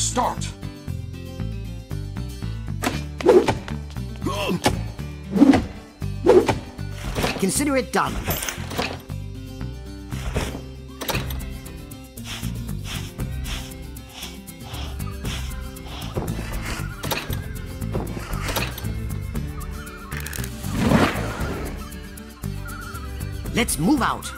Start! Consider it done. Let's move out.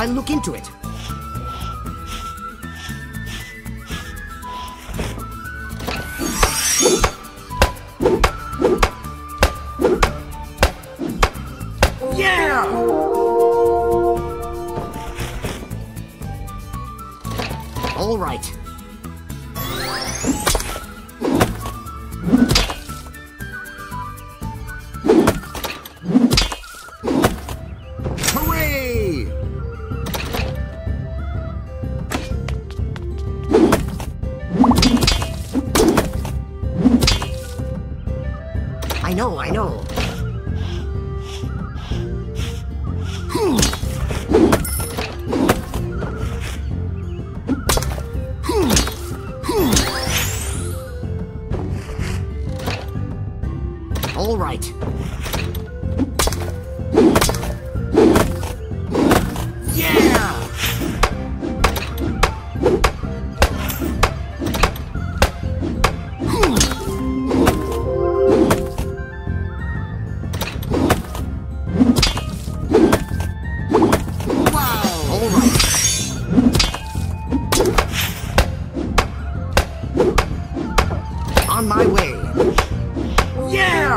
I'll look into it. Yeah! All right. I know. All right. Yeah! On my way. Yeah!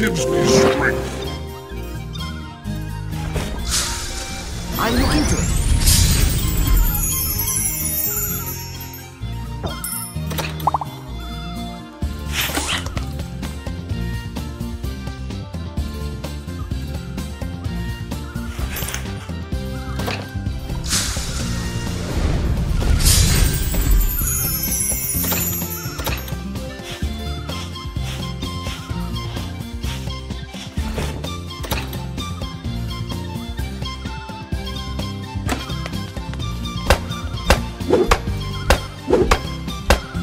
Gives me strength. I'm looking to it.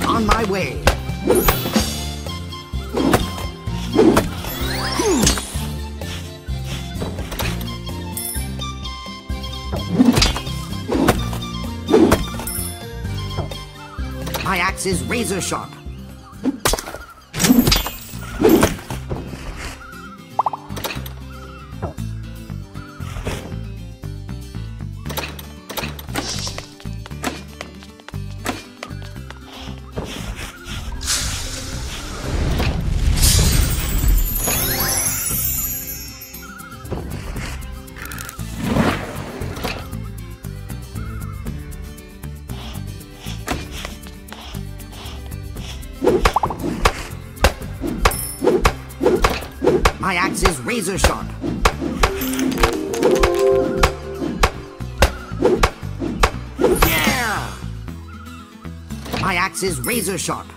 On my way. My axe is razor sharp. My axe is razor sharp. Yeah! My axe is razor sharp.